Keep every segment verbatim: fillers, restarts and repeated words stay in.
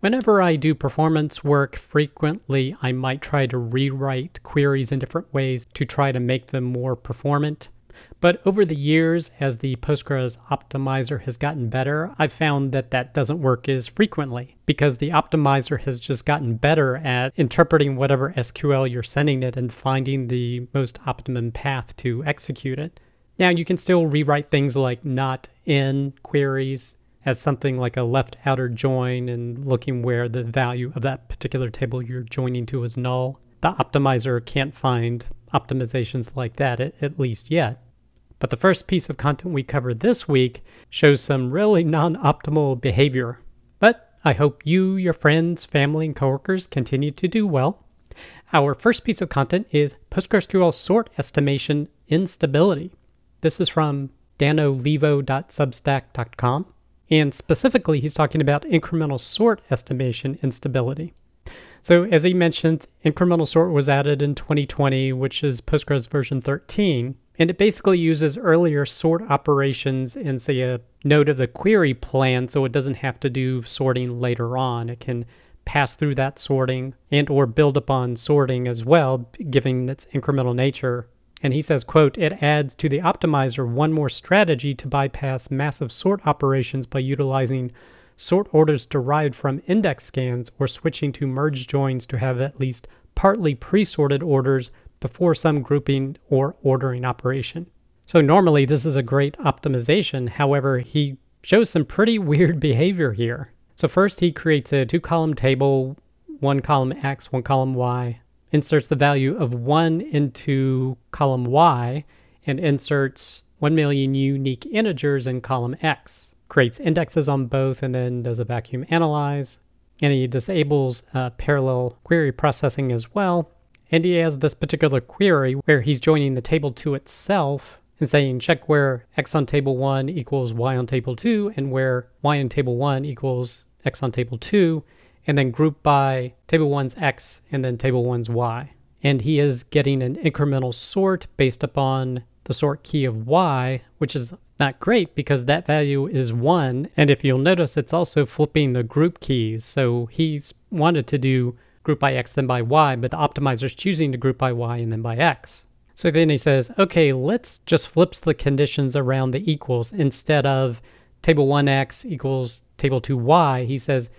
Whenever I do performance work, frequently I might try to rewrite queries in different ways to try to make them more performant. But over the years, as the Postgres optimizer has gotten better, I've found that that doesn't work as frequently because the optimizer has just gotten better at interpreting whatever S Q L you're sending it and finding the most optimum path to execute it. Now, you can still rewrite things like not in queries as something like a left outer join and looking where the value of that particular table you're joining to is null. The optimizer can't find optimizations like that, at least yet. But the first piece of content we cover this week shows some really non-optimal behavior. But I hope you, your friends, family, and coworkers continue to do well. Our first piece of content is PostgreSQL sort estimation instability. This is from danolivo dot substack dot com. And specifically, he's talking about incremental sort estimation instability. So as he mentioned, incremental sort was added in twenty twenty, which is Postgres version thirteen. And it basically uses earlier sort operations in, say, a node of the query plan, so it doesn't have to do sorting later on. It can pass through that sorting and or build upon sorting as well, given its incremental nature. And he says, quote, "It adds to the optimizer one more strategy to bypass massive sort operations by utilizing sort orders derived from index scans or switching to merge joins to have at least partly pre-sorted orders before some grouping or ordering operation." So normally this is a great optimization. However, he shows some pretty weird behavior here. So first he creates a two column table, one column X, one column Y, inserts the value of one into column Y, and inserts one million unique integers in column X, creates indexes on both, and then does a vacuum analyze. And he disables uh, parallel query processing as well. And he has this particular query where he's joining the table to itself and saying check where X on table one equals Y on table two and where Y on table one equals X on table two, and then group by table one's X and then table one's Y. And he is getting an incremental sort based upon the sort key of Y, which is not great because that value is one. And if you'll notice, it's also flipping the group keys. So he's wanted to do group by X, then by Y, but the optimizer's choosing to group by Y and then by X. So then he says, okay, let's just flips the conditions around the equals. Instead of table one X equals table two Y, he says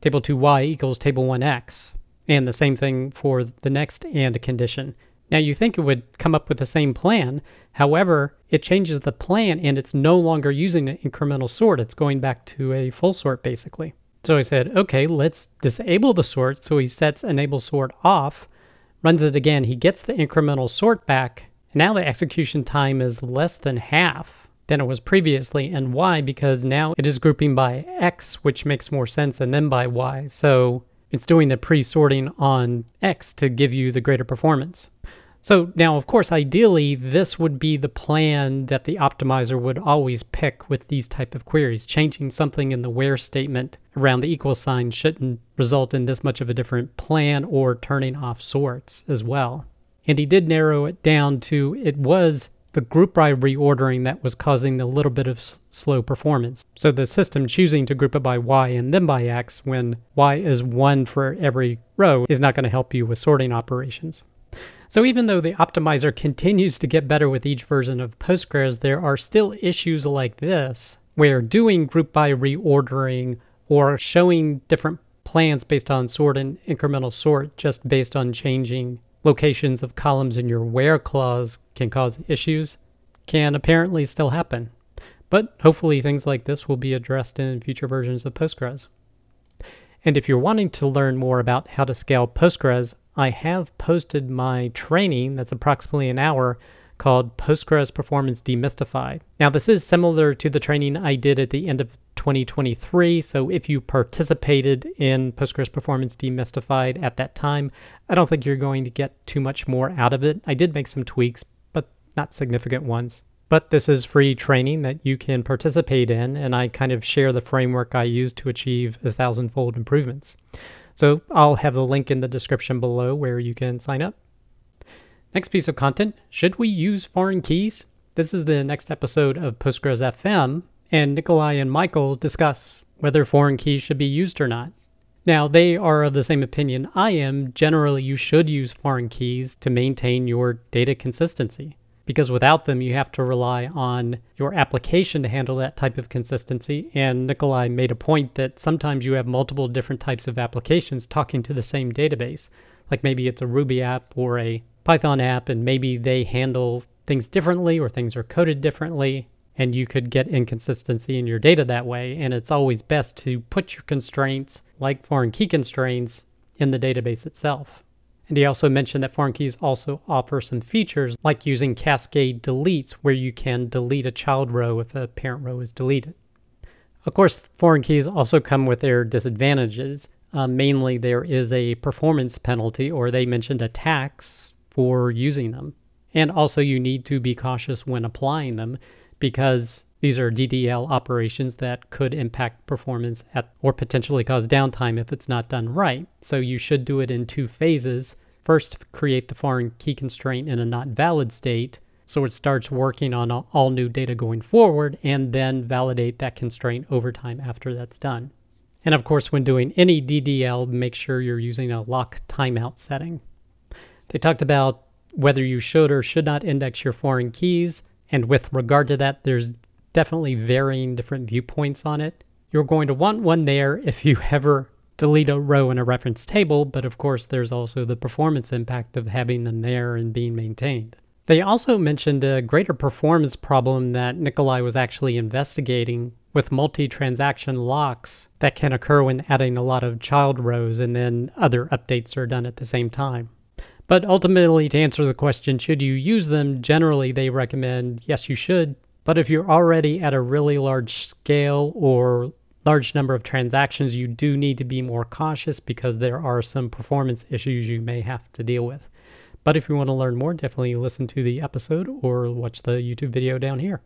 table two Y equals table one X. And the same thing for the next AND condition. Now you think it would come up with the same plan. However, it changes the plan and it's no longer using an incremental sort. It's going back to a full sort basically. So I said, okay, let's disable the sort. So he sets enable sort off, runs it again. He gets the incremental sort back. And now the execution time is less than half than it was previously. And why? Because now it is grouping by X, which makes more sense, and then by Y. So it's doing the pre-sorting on X to give you the greater performance. So now, of course, ideally, this would be the plan that the optimizer would always pick with these type of queries. Changing something in the where statement around the equal sign shouldn't result in this much of a different plan or turning off sorts as well. And he did narrow it down to it was the group by reordering that was causing the little bit of s slow performance. So the system choosing to group it by Y and then by X when Y is one for every row is not going to help you with sorting operations. So even though the optimizer continues to get better with each version of Postgres, there are still issues like this, where doing group by reordering or showing different plans based on sort and incremental sort just based on changing locations of columns in your where clause can cause issues, can apparently still happen. But hopefully things like this will be addressed in future versions of Postgres. And if you're wanting to learn more about how to scale Postgres, I have posted my training that's approximately an hour called Postgres Performance Demystified. Now this is similar to the training I did at the end of twenty twenty-three, so if you participated in Postgres Performance Demystified at that time, I don't think you're going to get too much more out of it. I did make some tweaks, but not significant ones. But this is free training that you can participate in, and I kind of share the framework I use to achieve a thousand-fold improvements. So I'll have the link in the description below where you can sign up. Next piece of content, should we use foreign keys? This is the next episode of Postgres F M, and Nikolai and Michael discuss whether foreign keys should be used or not. Now, they are of the same opinion I am. Generally, you should use foreign keys to maintain your data consistency, because without them, you have to rely on your application to handle that type of consistency. And Nikolai made a point that sometimes you have multiple different types of applications talking to the same database. Like maybe it's a Ruby app or a Python app, and maybe they handle things differently or things are coded differently, and you could get inconsistency in your data that way. And it's always best to put your constraints, like foreign key constraints, in the database itself. And he also mentioned that foreign keys also offer some features like using cascade deletes, where you can delete a child row if a parent row is deleted. Of course, foreign keys also come with their disadvantages. Uh, mainly there is a performance penalty, or they mentioned a tax for using them. And also you need to be cautious when applying them, because these are D D L operations that could impact performance at, or potentially cause downtime if it's not done right. So you should do it in two phases. First, create the foreign key constraint in a not valid state, so it starts working on all new data going forward, and then validate that constraint over time after that's done. And of course, when doing any D D L, make sure you're using a lock timeout setting. They talked about whether you should or should not index your foreign keys, and with regard to that, there's definitely varying different viewpoints on it. You're going to want one there if you ever delete a row in a reference table, but of course there's also the performance impact of having them there and being maintained. They also mentioned a greater performance problem that Nikolai was actually investigating with multi-transaction locks that can occur when adding a lot of child rows and then other updates are done at the same time. But ultimately, to answer the question, should you use them? Generally, they recommend yes, you should. But if you're already at a really large scale or large number of transactions, you do need to be more cautious because there are some performance issues you may have to deal with. But if you want to learn more, definitely listen to the episode or watch the YouTube video down here.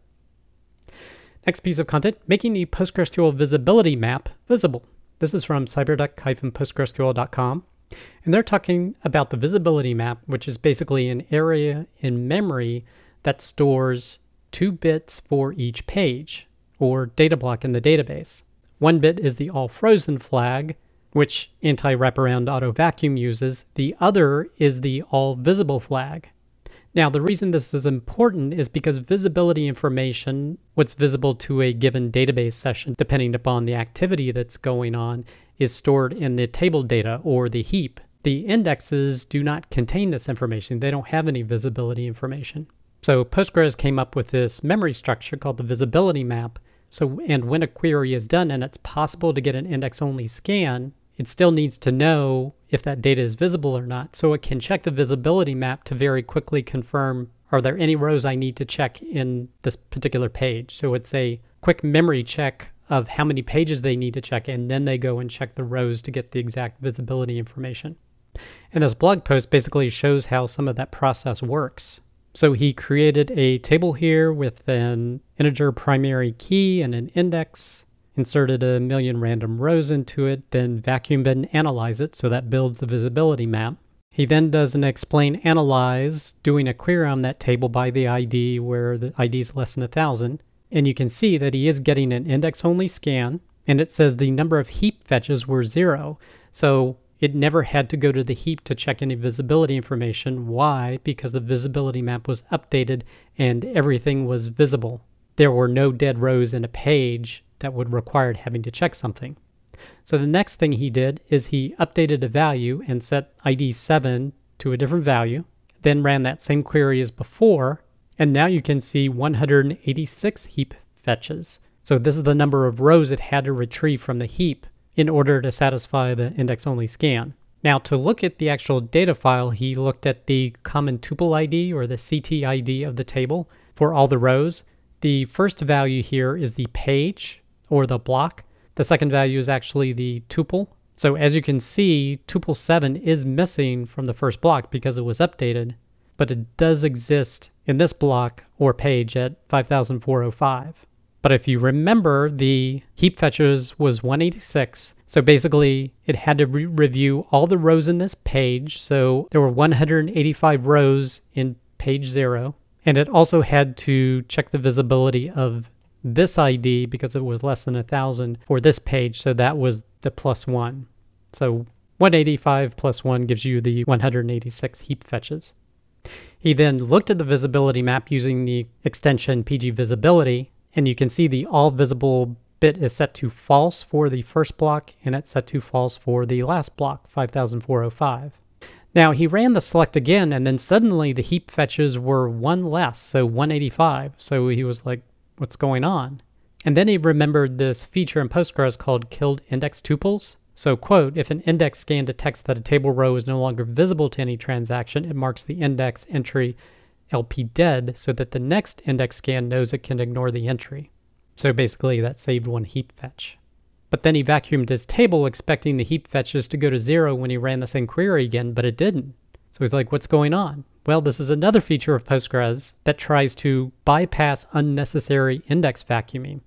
Next piece of content, making the PostgreSQL visibility map visible. This is from cybertec dash postgresql dot com. And they're talking about the visibility map, which is basically an area in memory that stores two bits for each page or data block in the database. One bit is the all frozen flag, which anti-wraparound auto vacuum uses. The other is the all visible flag. Now, the reason this is important is because visibility information, what's visible to a given database session, depending upon the activity that's going on, is stored in the table data or the heap. The indexes do not contain this information. They don't have any visibility information. So Postgres came up with this memory structure called the visibility map. So, and when a query is done and it's possible to get an index-only scan, it still needs to know if that data is visible or not. So it can check the visibility map to very quickly confirm, are there any rows I need to check in this particular page? So it's a quick memory check of how many pages they need to check, and then they go and check the rows to get the exact visibility information. And this blog post basically shows how some of that process works. So he created a table here with an integer primary key and an index, inserted a million random rows into it, then vacuumed and analyzed it, so that builds the visibility map. He then does an explain analyze, doing a query on that table by the I D where the I D is less than one thousand. And you can see that he is getting an index-only scan, and it says the number of heap fetches were zero. So it never had to go to the heap to check any visibility information. Why? Because the visibility map was updated and everything was visible. There were no dead rows in a page that would require having to check something. So the next thing he did is he updated a value and set I D seven to a different value, then ran that same query as before, and now you can see one hundred eighty-six heap fetches. So this is the number of rows it had to retrieve from the heap in order to satisfy the index-only scan. Now, to look at the actual data file, he looked at the common tuple I D or the C T I D of the table for all the rows. The first value here is the page or the block. The second value is actually the tuple. So as you can see, tuple seven is missing from the first block because it was updated, but it does exist in this block or page at five thousand four hundred five. But if you remember, the heap fetches was one hundred eighty-six. So basically it had to re review all the rows in this page. So there were one hundred eighty-five rows in page zero. And it also had to check the visibility of this I D because it was less than a thousand for this page. So that was the plus one. So one eighty-five plus one gives you the one hundred eighty-six heap fetches. He then looked at the visibility map using the extension P G Visibility, and you can see the all visible bit is set to false for the first block, and it's set to false for the last block, five thousand four hundred five. Now he ran the select again, and then suddenly the heap fetches were one less, so one eighty-five. So he was like, what's going on? And then he remembered this feature in Postgres called killed index tuples. So quote, if an index scan detects that a table row is no longer visible to any transaction, it marks the index entry L P dead so that the next index scan knows it can ignore the entry. So basically that saved one heap fetch. But then he vacuumed his table expecting the heap fetches to go to zero when he ran the same query again, but it didn't. So he's like, what's going on? Well, this is another feature of Postgres that tries to bypass unnecessary index vacuuming.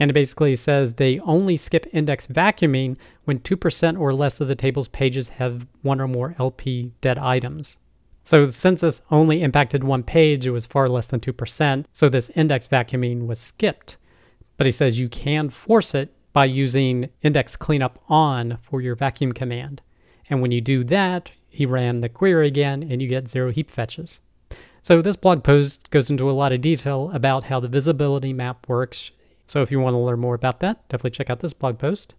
And it basically says they only skip index vacuuming when two percent or less of the table's pages have one or more L P dead items. So since this only impacted one page, it was far less than two percent, so this index vacuuming was skipped. But he says you can force it by using index cleanup on for your vacuum command. And when you do that, he ran the query again and you get zero heap fetches. So this blog post goes into a lot of detail about how the visibility map works. So if you want to learn more about that, definitely check out this blog post.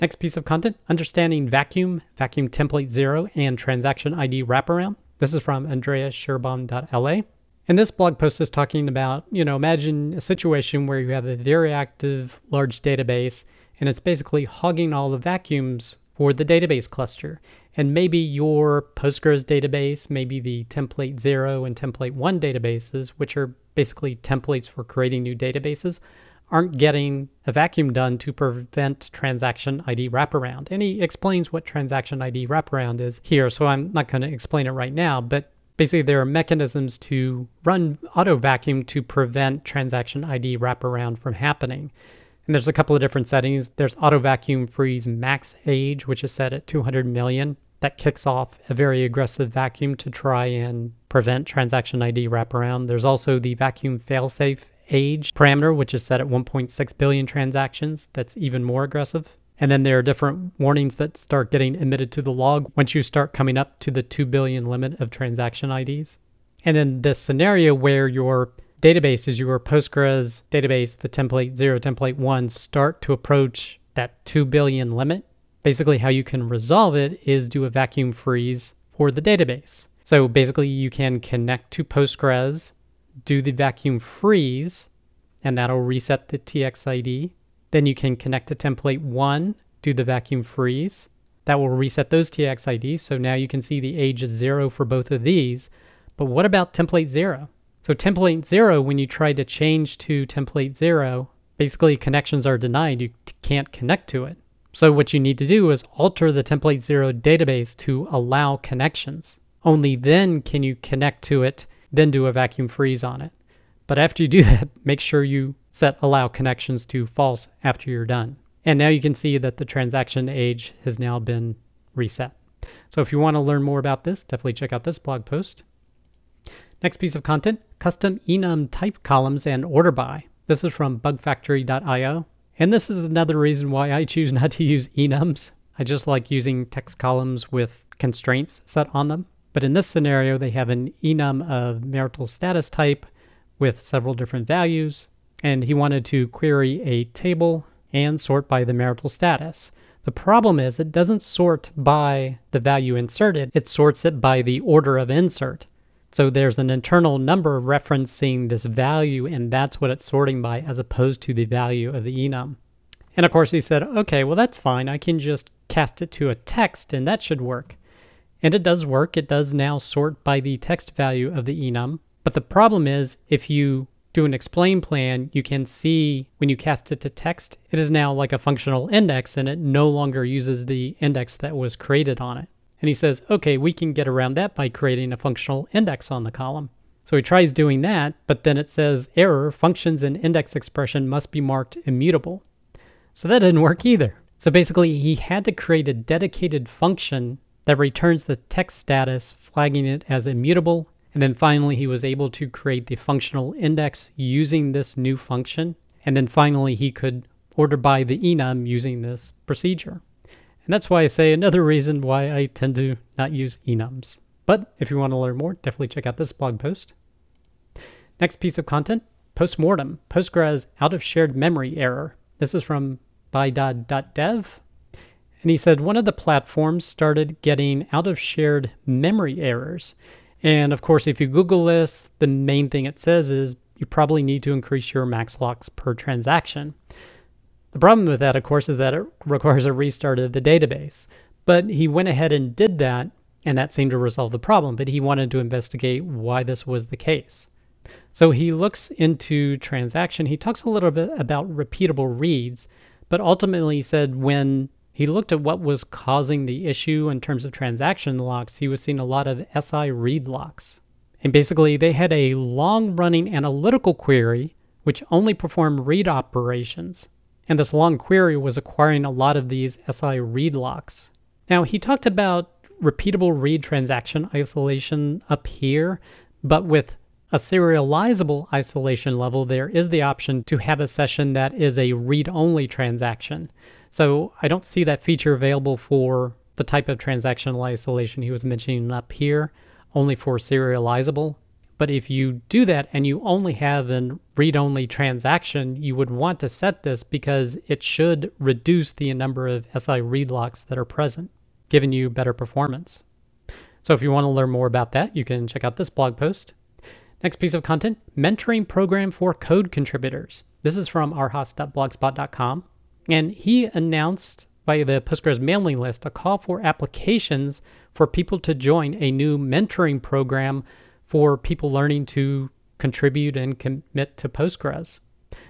Next piece of content, understanding vacuum, vacuum template zero, and transaction I D wraparound. This is from andreas dot herbaum dot L A. And this blog post is talking about, you know, imagine a situation where you have a very active large database and it's basically hogging all the vacuums for the database cluster. And maybe your Postgres database, maybe the template zero and template one databases, which are basically templates for creating new databases, aren't getting a vacuum done to prevent transaction I D wraparound. And he explains what transaction I D wraparound is here, so I'm not going to explain it right now, but basically there are mechanisms to run auto vacuum to prevent transaction I D wraparound from happening. And there's a couple of different settings. There's auto vacuum freeze max age, which is set at two hundred million. That kicks off a very aggressive vacuum to try and prevent transaction I D wraparound. There's also the vacuum failsafe age parameter, which is set at one point six billion transactions. That's even more aggressive. And then there are different warnings that start getting emitted to the log once you start coming up to the two billion limit of transaction I Ds. And then this scenario where your database is your Postgres database, the template zero, template one, start to approach that two billion limit. Basically how you can resolve it is do a vacuum freeze for the database. So basically you can connect to Postgres, do the vacuum freeze, and that'll reset the T X I D. Then you can connect to template one, do the vacuum freeze. That will reset those T X I Ds. So now you can see the age is zero for both of these. But what about template zero? So template zero, when you try to change to template zero, basically connections are denied. You can't connect to it. So what you need to do is alter the template zero database to allow connections. Only then can you connect to it, then do a vacuum freeze on it. But after you do that, make sure you set allow connections to false after you're done. And now you can see that the transaction age has now been reset. So if you want to learn more about this, definitely check out this blog post. Next piece of content, custom enum type columns and order by. This is from bug factory dot I O. And this is another reason why I choose not to use enums. I just like using text columns with constraints set on them. But in this scenario, they have an enum of marital status type with several different values. And he wanted to query a table and sort by the marital status. The problem is it doesn't sort by the value inserted. It sorts it by the order of insert. So there's an internal number referencing this value, and that's what it's sorting by as opposed to the value of the enum. And of course he said, okay, well that's fine. I can just cast it to a text and that should work. And it does work. It does now sort by the text value of the enum. But the problem is if you do an explain plan, you can see when you cast it to text, it is now like a functional index and it no longer uses the index that was created on it. And he says, okay, we can get around that by creating a functional index on the column. So he tries doing that, but then it says, error, functions and index expression must be marked immutable. So that didn't work either. So basically he had to create a dedicated function that returns the text status, flagging it as immutable. And then finally he was able to create the functional index using this new function. And then finally he could order by the enum using this procedure. And that's why I say another reason why I tend to not use enums. But if you want to learn more, definitely check out this blog post. Next piece of content, postmortem, Postgres out of shared memory error. This is from bydot dot dev. And he said one of the platforms started getting out of shared memory errors. And of course, if you Google this, the main thing it says is you probably need to increase your max locks per transaction. The problem with that, of course, is that it requires a restart of the database. But he went ahead and did that, and that seemed to resolve the problem. But he wanted to investigate why this was the case. So he looks into transaction. He talks a little bit about repeatable reads, but ultimately he said when he looked at what was causing the issue in terms of transaction locks, he was seeing a lot of S I read locks. And basically they had a long-running analytical query which only performed read operations. And this long query was acquiring a lot of these S I read locks. Now he talked about repeatable read transaction isolation up here, but with a serializable isolation level, there is the option to have a session that is a read-only transaction. So I don't see that feature available for the type of transactional isolation he was mentioning up here, only for serializable. But if you do that and you only have a read-only transaction, you would want to set this because it should reduce the number of S I read locks that are present, giving you better performance. So if you want to learn more about that, you can check out this blog post. Next piece of content, mentoring program for code contributors. This is from arhas dot blogspot dot com. And he announced via the Postgres mailing list a call for applications for people to join a new mentoring program for people learning to contribute and commit to Postgres.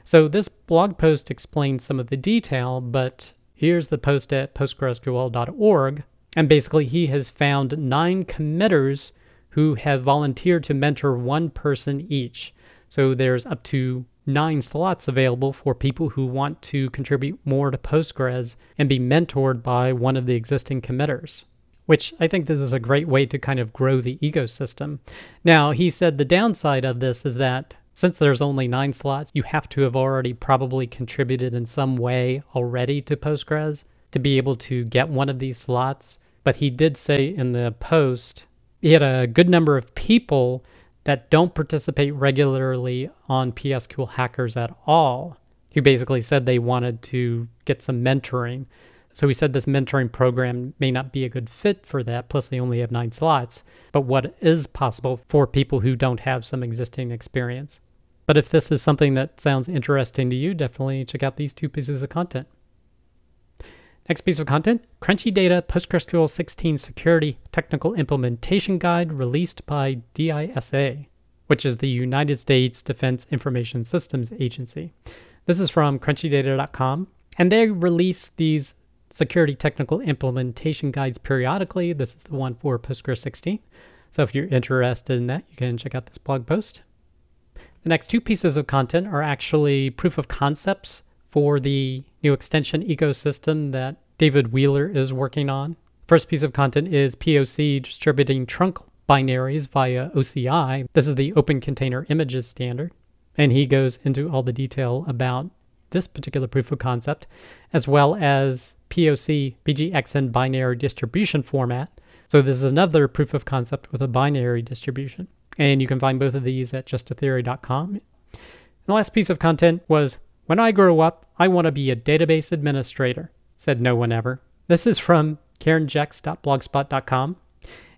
So this blog post explains some of the detail, but here's the post at postgres q l dot org. And basically he has found nine committers who have volunteered to mentor one person each. So there's up to nine slots available for people who want to contribute more to Postgres and be mentored by one of the existing committers, which I think this is a great way to kind of grow the ecosystem. Now, he said the downside of this is that since there's only nine slots, you have to have already probably contributed in some way already to Postgres to be able to get one of these slots. But he did say in the post, he had a good number of people that don't participate regularly on P S Q L Hackers at all, who basically said they wanted to get some mentoring. So he said this mentoring program may not be a good fit for that, plus they only have nine slots, but what is possible for people who don't have some existing experience. But if this is something that sounds interesting to you, definitely check out these two pieces of content. Next piece of content, Crunchy Data PostgreSQL sixteen Security Technical Implementation Guide released by DISA, which is the United States Defense Information Systems Agency. This is from crunchy data dot com, and they release these security technical implementation guides periodically. This is the one for Postgres sixteen. So if you're interested in that, you can check out this blog post. The next two pieces of content are actually proof of concepts for the new extension ecosystem that David Wheeler is working on. First piece of content is P O C distributing trunk binaries via O C I. This is the Open Container Images standard. And he goes into all the detail about this particular proof of concept, as well as P O C P G X N binary distribution format. So this is another proof of concept with a binary distribution. And you can find both of these at justa theory dot com. The last piece of content was, when I grow up, I want to be a database administrator, said no one ever. This is from karen jex dot blogspot dot com.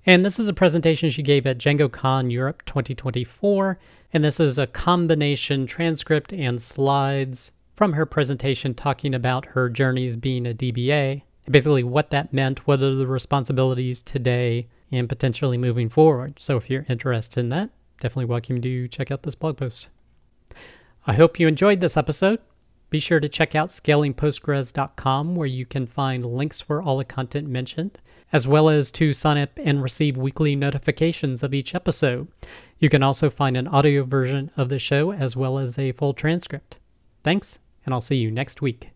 And this is a presentation she gave at DjangoCon Europe twenty twenty-four. And this is a combination transcript and slides from her presentation talking about her journeys being a D B A, basically what that meant, what are the responsibilities today, and potentially moving forward. So if you're interested in that, definitely welcome to check out this blog post. I hope you enjoyed this episode. Be sure to check out scaling postgres dot com where you can find links for all the content mentioned, as well as to sign up and receive weekly notifications of each episode. You can also find an audio version of the show as well as a full transcript. Thanks, and I'll see you next week.